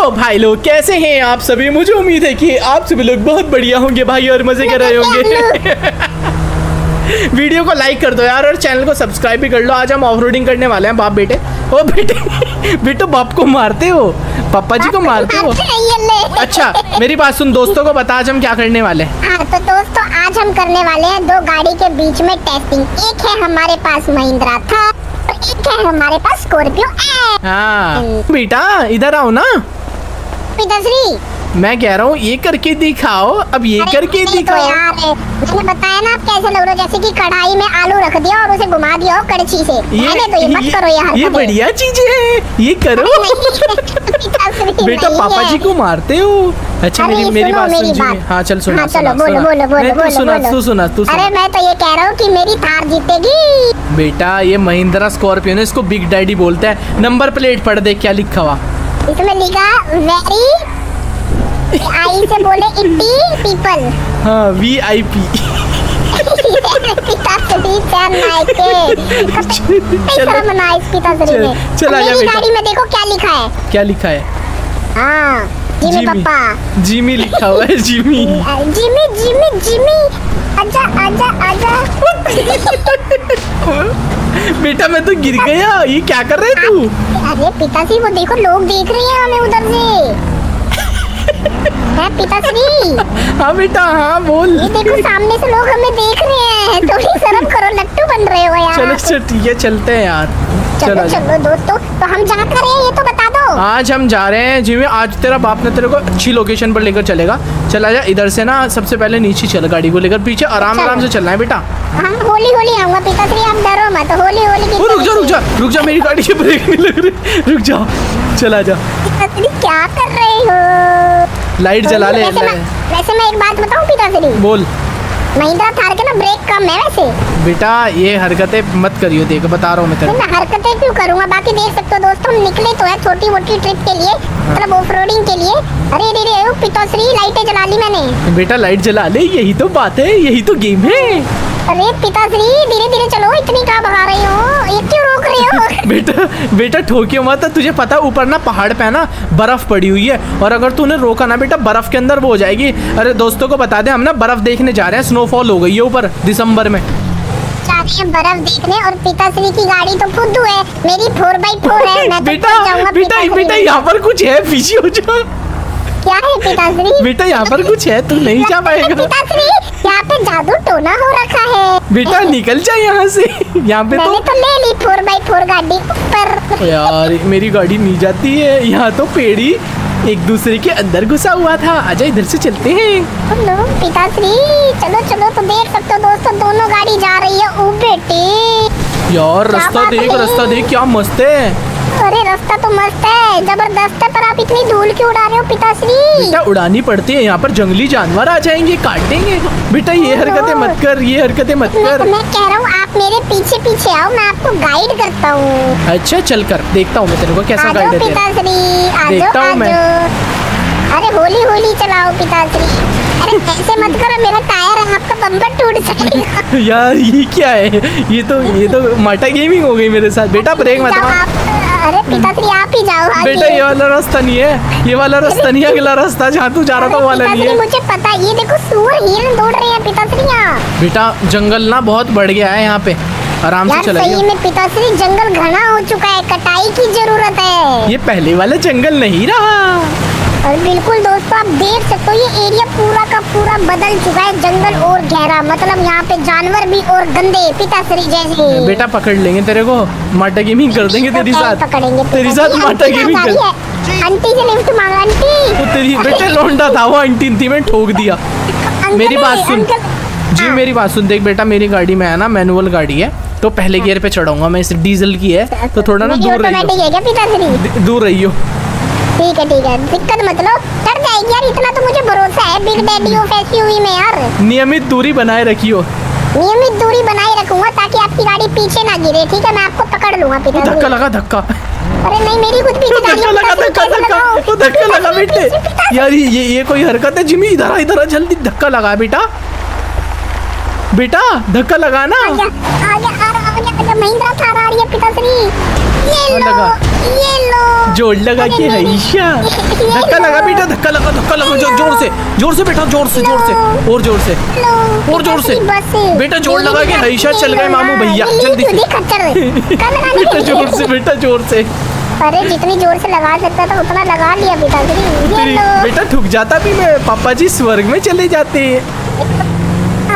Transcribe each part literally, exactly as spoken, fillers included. तो भाई लोग कैसे हैं आप सभी। मुझे उम्मीद है कि आप सभी लोग बहुत बढ़िया होंगे भाई और मजे कर रहे होंगे। वीडियो को लाइक कर दो यार और चैनल को सब्सक्राइब भी कर लो। आज हम ऑफ रोडिंग करने वाले हैं बाप बेटे। ओ बेटे बेटो बाप को मारते हो, पापा जी को मारते हो। अच्छा मेरी बात सुन, दोस्तों को बता आज हम क्या करने वाले हैं। हाँ तो दोस्तों आज हम करने वाले हैं दो गाड़ी के बीच में टेस्टिंग। एक है हमारे पास महिंद्रा थार, एक है हमारे पास स्कॉर्पियो। हाँ बेटा इधर आओ ना, मैं कह रहा हूँ ये करके दिखाओ। अब ये करके दिखाओ तो यार मैंने बताया ना आप कैसे लग रहे हो, जैसे कि कढ़ाई में आलू रख दिया और उसे घुमा दिया हो कड़छी से। ये, तो ये, ये मत करो यार, ये बढ़िया चीजें हैं ये करो। बेटा पापा जी को मारते हो। अच्छा मेरी मेरी बात सुन। हाँ चल सुना चलो बोलो बोलो बोलो सुना तू सुना तू। अरे मैं तो ये कह रहा हूँ कि मेरी थार जीतेगी। बेटा ये महिंद्रा स्कॉर्पियो ने, इसको बिग डैडी बोलता है। नंबर प्लेट पढ़ दे क्या लिखा हुआ। इसमें लिखा वेरी आई से बोले इट्टी पीपल। हाँ वी आई पी। पिता गाड़ी में देखो क्या लिखा है, क्या लिखा है। हाँ जिमी पापा, जिमी लिखा हुआ है। जिमी जिमी जिमी जिमी आजा आजा आजा। बेटा मैं तो गिर गया, ये क्या कर रहे तू। अरे पिताश्री वो देखो लोग देख रहे हैं हमें उधर से। पिताश्री हाँ बेटा हाँ बोल। ये देखो सामने से लोग हमें देख रहे हैं, थोड़ी शर्म करो, लट्टू बन रहे हो यार। चलो चलो ठीक है चलते हैं यार। चलो चलो दोस्तों तो हम जा कर रहे हैं ये तो बता दो। आज हम जा रहे हैं जिम्मी, आज तेरा बाप ने तेरे को अच्छी लोकेशन पर लेकर चलेगा। चला जा इधर से ना, सबसे पहले नीचे चल, गाड़ी को लेकर पीछे आराम आराम से चलना है बेटा। हम होली होली आऊंगा पिताश्री, आप डरो मत। होली होली की रुक जा रुक जा रुक जा, मेरी गाड़ी के ब्रेक नहीं लग रही, रुक जा। चला जा पिताश्री क्या कर रहे हो, लाइट जला ले। वैसे मैं एक बात बताऊं पिताश्री, बोल। महिंद्रा थार के ना ब्रेक कम है वैसे। बेटा ये हरकतें मत करियो, देख बता रहा हूँ मैं तेरे को। हरकतें क्यों करूँगा, बाकी देख सकते हो दोस्तों हम निकले तो है छोटी मोटी ट्रिप के लिए, मतलब ऑफ रोडिंग के लिए। अरे अरे अरे पिताश्री लाइटें जला ली मैंने। बेटा लाइट जला ले, यही तो बात है, यही तो गेम है। अरे पिताश्री धीरे धीरे चलो, इतनी कहाँ भगा रही हो, ये क्यों रोक रही हो। बेटा बेटा ठोकियो मत, तुझे पता ऊपर ना पहाड़ पे ना बर्फ पड़ी हुई है और अगर तूने रोका ना बेटा बर्फ के अंदर वो हो जाएगी। अरे दोस्तों को बता दे हम ना बर्फ देखने जा रहे हैं, स्नोफॉल हो गई है ऊपर दिसंबर में। बर्फ देखने और पिताश्री की गाड़ी तो फुद्दू है, मेरी फोर बाई फोर है, मैं बेटा बेटा बेटा यहाँ पर कुछ है, पीछे हो जाओ। क्या है पिताश्री। बेटा यहाँ पर कुछ है, तू नहीं जा पाएगा। पिताश्री यहाँ पे जादू टोना हो रखा है। बेटा निकल जाए यहाँ से, यहाँ पे मैंने तो ले ली फोर बाई फोर गाड़ी ऊपर। यार मेरी गाड़ी नहीं जाती है, यहाँ तो पेड़ी एक दूसरे के अंदर घुसा हुआ था। आजा इधर से चलते हैं। हेलो पिताश्री चलो चलो। तो देख सकते हो दोस्तों दोनों गाड़ी जा रही है। ओ बेटे यार रास्ता देख, रास्ता देख क्या मस्त है। अरे रास्ता तो मस्त है जबरदस्त है, पर आप इतनी धूल क्यों उड़ा रहे हो पिताश्री। बेटा उड़ानी पड़ती है, यहाँ पर जंगली जानवर आ जाएंगे काटेंगे। बेटा ये हरकतें मत कर, ये हरकतें मत कर। मैं कह रहा हूँ आप मेरे पीछे पीछे आओ, मैं आपको गाइड करता हूँ। अच्छा चल कर, देखता हूँ मैं तेरे को कैसा गाइड देता हूँ, देखता हूँ मैं। अरे होली होली चलाओ पिताश्री, अरे ऐसे मत करो मेरा टायर है, आपका बम्पर टूट जाएगा। यार ये क्या है, ये तो ये तो माटा गेमिंग हो गई मेरे साथ। बेटा ब्रेक मत मार। अरे पिताश्री आप ही जाओ। बेटा ये वाला रास्ता नहीं है, ये वाला रास्ता नहीं है, अगला रास्ता जहाँ तू जा रहा था वो वाला नहीं है। मुझे पता, ये देखो सूअर हिरण दौड़ रहे हैं पिताश्री। यहाँ बेटा जंगल ना बहुत बढ़ गया है यहाँ पे, आराम से चला। सही में पिताश्री जंगल घना हो चुका है, कटाई की जरूरत है, ये पहले वाला जंगल नहीं रहा। और बिल्कुल दोस्तों आप देख सकते हो ये एरिया पूरा का पूरा बदल चुका है, जंगल और गहरा, मतलब यहाँ पे जानवर भी और गंदे पिताश्री जैसे। बेटा पकड़ लेंगे तेरे को, माटा गेमिंग कर देंगे तेरे साथ, तेरे साथ माटा गेमिंग कर। आंटी से लिफ्ट मांग, आंटी वो तेरी बेटा लौंडा था वो आंटी में ठोक दिया। मेरी बात सुन जी, मेरी बात सुन, देख बेटा मेरी गाड़ी में है ना मैनुअल गाड़ी है तो पहले गियर पे चढ़ाऊंगा मैं, इस डीजल की है तो थोड़ा ना दूर रहियो, दूर रहियो ठीक है ठीक है, दिक्कत मत लो चढ़ जाएगी यार, इतना तो मुझे भरोसा है बिग डैडी ऑफ एक्सयूवी में यार। नियमित दूरी बनाए रखियो, नियमित दूरी बनाए रखूंगा ताकि आपकी गाड़ी पीछे ना गिरे, ठीक है मैं आपको पकड़ लूंगा पिताश्री। धक्का लगा धक्का। अरे नहीं मेरी खुद पीछे धक्का लगा धक्का धक्का वो धक्का लगा बेटे। यार ये ये कोई हरकत है जिम्मी, इधर आ इधर आ जल्दी, धक्का लगा बेटा, बेटा धक्का लगाना। महिंद्रा थार आ रही है पिताश्री, ये लो। जोर लगा के आयशा, धक्का लगा बेटा, धक्का लगा, धक्का लगा, जोर जोर से, जोर से बेटा, जोर से, जोर से, और जोर से, और जोर से बेटा, जोर लगा के आयशा। चल गए मामू भैया, जल्दी बेटा, जोर से बेटा, जोर से। अरे जितनी जोर से लगा सकता था उतना लगा लिया बेटा। बेटा ठुक जाता भी, मैं पापा जी स्वर्ग में चले जाते,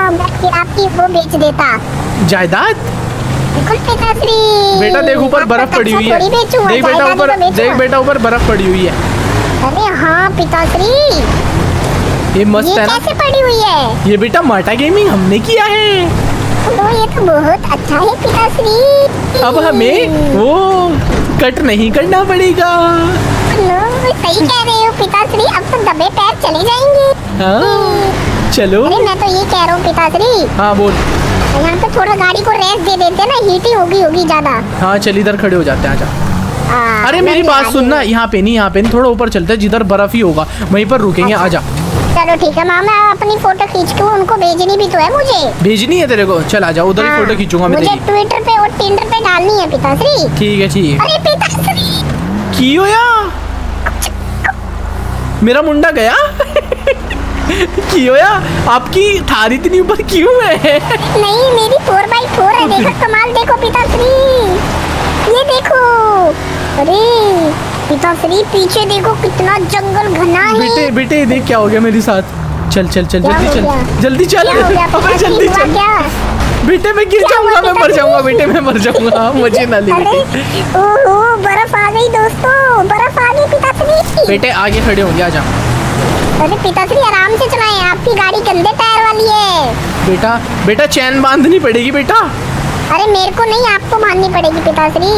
आपकी वो बेच देता जायदाद। बेटा देख ऊपर बर्फ पड़ी हुई है, देख बेटा ऊपर, देख बेटा ऊपर बर्फ पड़ी हुई है। अरे हाँ पिताश्री, ये मस्त है ना, कैसे पड़ी हुई है ये बेटा? माटा गेमिंग हमने किया है तो ये तो बहुत अच्छा है पिताश्री। अब हमें वो कट नहीं करना पड़ेगा। सही कह रहे हो पिताश्री, अब तो दबे पैर चले जाएंगे। हाँ चलो, मैं तो ये कह रहा हूँ पिताश्री। हाँ बोल। यहाँ पे थोड़ा गाड़ी को रेस्ट दे देते ना, हीट ही होगी होगी ज्यादा। हाँ चल इधर खड़े हो जाते हैं, आजा। अरे मेरी बात सुनना, यहाँ पे नहीं, यहाँ पे नहीं, थोड़ा ऊपर चलते हैं, जिधर बर्फ ही होगा वहीं पर रुकेंगे। आजा चलो ठीक है। मामा अपनी फोटो खींच के उनको भेजनी भी तो है, मुझे भेजनी है तेरे को। चल आजा उधर ही फोटो खींचूंगा मैं, मुझे ट्विटर पे और टिंडर पे डालनी है पिताश्री। ठीक है ठीक है। अरे पिताश्री की होया, मेरा मुंडा गया क्यों या? आपकी थार इतनी ऊपर क्यों है? नहीं मेरी फोर बाई फोर है, देखो कमाल, देखो पिताश्री ये देखो। अरे पिताश्री पीछे देखो कितना जंगल घना है। बेटे बेटे देख क्या हो गया मेरे साथ। चल चल चल जल्दी चल, जल्दी चल, अबे जल्दी चल। बेटे मैं गिर जाऊंगा, मैं मर जाऊंगा बेटे, मैं मर जाऊंगा, मुझे ना ले। ओह बर्फ आ गई दोस्तों, बर्फ आ गई पिताश्री। बेटे आगे खड़े हो गया, आजा। अरे पिताश्री आराम से चलाएं, आपकी गाड़ी गंदे टायर वाली है। बेटा बेटा चैन बांधनी पड़ेगी बेटा। अरे मेरे को नहीं, आपको बांधनी पड़ेगी पिताश्री।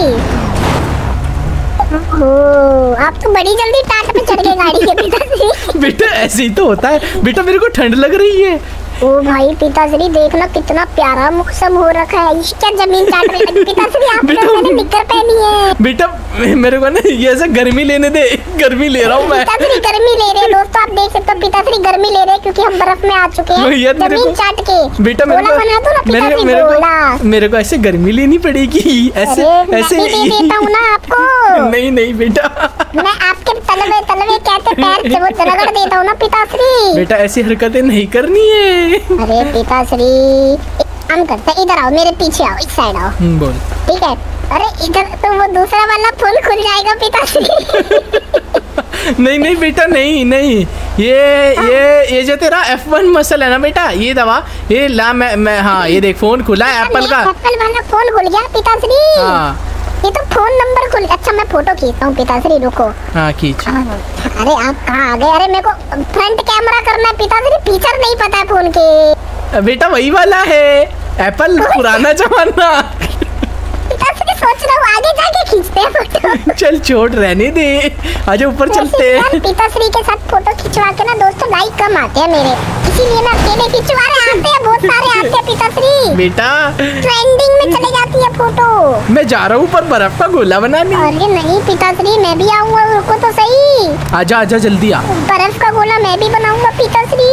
ओह आप तो बड़ी जल्दी टाट पे चढ़ गए गाड़ी के पिताश्री। बेटा ऐसे ही तो होता है बेटा, मेरे को ठंड लग रही है। ओ भाई पिताश्री देखना कितना प्यारा मौसम हो रखा है, क्या जमीन काट रही है पिताश्री। आप लोगों ने निक्कर पहनी है। बेटा मेरे को ना ये ऐसा गर्मी लेने दे, गर्मी ले रहा हूँ मैं। पिताश्री गर्मी ले रहे हैं दोस्तों, आप देख सकते हो पिताश्री गर्मी ले रहे हैं क्योंकि हम बर्फ में आ चुके हैं, जमीन चाट के। बेटा मेरे को ऐसे गर्मी लेनी पड़ेगी, ऐसे ऐसे देता हूँ ना आपको। नहीं नहीं बेटा, मैं आपके तलवे तलवे कहते पैर रगड़ देता हूँ ना पिताश्री। बेटा ऐसी हरकतें नहीं करनी है। अरे पिताश्री हम करते, इधर आओ मेरे पीछे, आओ इस साइड आओ, बोल ठीक है। अरे इधर तो वो दूसरा वाला फूल खुल जाएगा पिताश्री। नहीं नहीं बेटा नहीं नहीं, ये ये ये जो तेरा एफ वन मसल है ना बेटा, ये दवा ये ला मैं मैं हाँ ये देख फोन खुला है एप्पल का, एप्पल वाला फोन खुल गया पिताश्री। हाँ ये तो फोन नंबर खुल। अच्छा मैं फोटो खींचता हूँ पिताश्री, रुको। हाँ खींच। अरे आप कहाँ आ गए? अरे मेरे को फ्रंट कैमरा करना है पिताश्री, फीचर नहीं पता है फोन के। बेटा वही वाला है एप्पल, पुराना जमाना। पिताश्री सोच रहा हूँ आगे जाके खींचते हैं फोटो। चल छोड़, रहने दे, आजा ऊपर चलते हैं। पिताश्री के साथ फोटो खिंचवा के ना दोस्तों लाइक कम आते हैं मेरे, इसीलिए मैं अकेले खिंचवा रहा हूँ, बहुत सारे आते हैं पिताश्री। बेटा ट्रेंडिंग में चले जाती है फोटो। मैं जा रहा हूँ ऊपर बर्फ का गोला बनाने। अरे नहीं पिताश्री मैं भी आऊंगा, रुको तो सही। आजा आजा जल्दी आ, बर्फ का गोला मैं भी बनाऊंगा पिताश्री।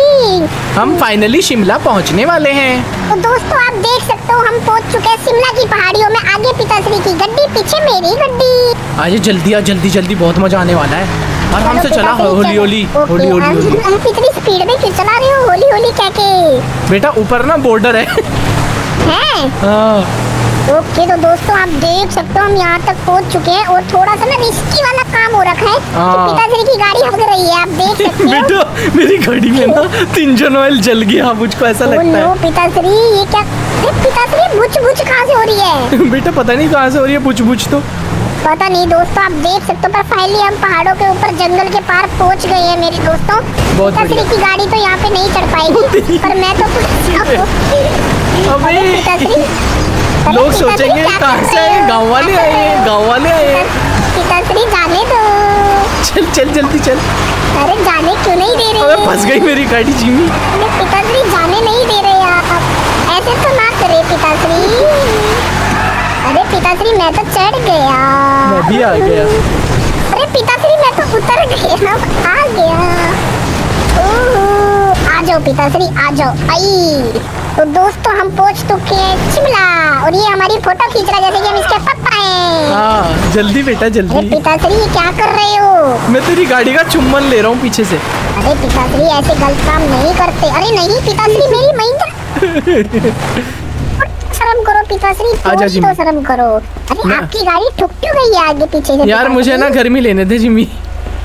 हम फाइनली शिमला पहुँचने वाले हैं। तो दोस्तों आप देख सकते हो हम पहुँच चुके हैं शिमला की पहाड़ियों में। आगे पिताश्री की गड्डी, पीछे मेरी गड्डी। आजा जल्दी आ, जल्दी जल्दी, बहुत मजा आने वाला है। आराम से चला, होली होली होली होली। आप इतनी स्पीड में क्यों चला रहे हो होली होली कह के? बेटा ऊपर ना बॉर्डर है। है? ओके तो दोस्तों आप देख सकते हो हम यहाँ तक पहुँच चुके हैं, और थोड़ा सा ना रिस्की वाला काम हो रखा है कि पिताश्री की गाड़ी हग रही है, आप देख सकते हो। बेटा मेरी गाड़ी में ना इंजन ऑयल जल गया, मुझको ऐसा लगता है। पिताश्री ये क्या पिताश्री बुछ बुछ कहाँ से हो रही है? बेटा पता नहीं कहाँ से हो रही है बुछ बुछ, तो पता नहीं दोस्तों आप देख सकते हो। पर फाइनली हम पहाड़ों के ऊपर जंगल के पार पहुंच गए हैं मेरे दोस्तों। पिताश्री की गाड़ी तो यहाँ पे नहीं चढ़ पाएगी, पर मैं तो पिताश्री लोग सोचेंगे कहाँ से आए, गाँव वाले आए, गाँव वाले आए। पिताश्री जाने दो, चल चल जल्दी चल। अरे जाने क्यों नहीं दे रहे? फंस गई मेरी गाड़ी जिम्मी। पिताश्री जाने नहीं दे रहे आप, ऐसे तो ना करे पिताश्री। अरे पिताश्री मैं तो चढ़ गया, मैं भी आ गया। अरे पिताश्री मैं तो उतर गया, आ गया। आ जाओ पिताश्री आ जाओ। आई तो दोस्तों हम पहुंच चुके हैं शिमला, और ये हमारी फोटो खींच रहा है जैसे कि हम इसके पापा हैं। हाँ जल्दी बेटा जल्दी। पिताश्री ये क्या कर रहे हो? मैं तेरी गाड़ी का चुम्बन ले रहा हूँ पीछे से। अरे पिताश्री ऐसे गलत काम नहीं करते। अरे नहीं पिताश्री मेरी महिंद्रा। शर्म करो पिताश्री, थोड़ी तो शर्म करो। अरे आपकी गाड़ी ठुक क्यों गई है आगे पीछे से? यार मुझे ना गर्मी लेने थे जिम्मी।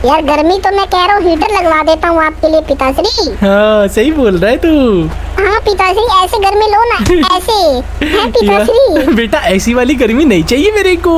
यार गर्मी तो मैं कह रहा हूँ हीटर लगवा देता हूँ आपके लिए पिताश्री। हाँ सही बोल रहा है तू। हाँ पिताश्री ऐसे गर्मी लो ना ऐसे। है पिताश्री बेटा ऐसी वाली गर्मी नहीं चाहिए मेरे को।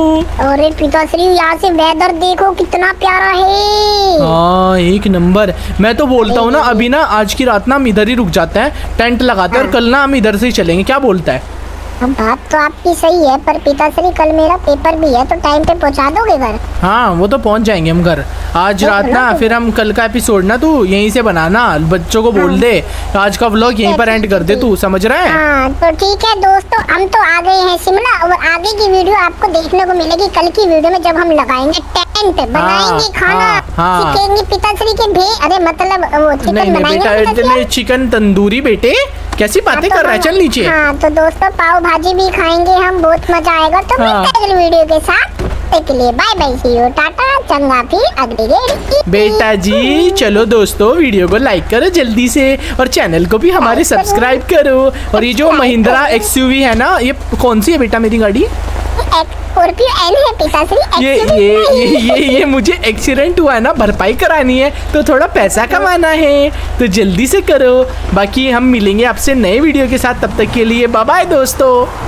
अरे पिताश्री यहाँ से वेदर देखो कितना प्यारा है। हाँ एक नंबर। मैं तो बोलता हूँ ना अभी ना आज की रात ना हम इधर ही रुक जाते हैं, टेंट लगाते हैं और कल ना हम इधर से ही चलेंगे, क्या बोलता है? बात तो आपकी सही है पर पिताश्री कल मेरा पेपर भी है तो टाइम पे पहुंचा दोगे घर? हाँ वो तो पहुंच जाएंगे हम घर आज रात ना। फिर हम कल का एपिसोड ना तू यहीं से बनाना, बच्चों को बोल दे आज का व्लॉग यहीं पर एंड कर दे, तू समझ रहा है? हाँ, तो ठीक है दोस्तों हम तो आ गए हैं शिमला और आगे की वीडियो आपको देखने को मिलेगी कल की वीडियो में जब हम लगाएंगे टेंट, बनाएंगे खाना, सीखेंगे पिताश्री के भेज। अरे मतलब चिकन तंदूरी। बेटे कैसी बातें कर रहा है, चल नीचे। हाँ तो दोस्तों पाव भाजी भी खाएंगे हम, बहुत मजा आएगा। तो हाँ। मिलते हैं अगली वीडियो के साथ, तब तक के लिए bye bye, see you, Tata, चंगा फिर अगली वीडियो। बेटा जी चलो दोस्तों वीडियो को लाइक करो जल्दी से और चैनल को भी हमारे सब्सक्राइब करो। और ये जो महिंद्रा एक्सयूवी है ना, ये कौन सी है बेटा मेरी गाड़ी? पिताश्री ये ये ये ये ये मुझे एक्सीडेंट हुआ है ना, भरपाई करानी है तो थोड़ा पैसा कमाना है तो जल्दी से करो। बाकी हम मिलेंगे आपसे नए वीडियो के साथ, तब तक के लिए बाय बाय दोस्तों।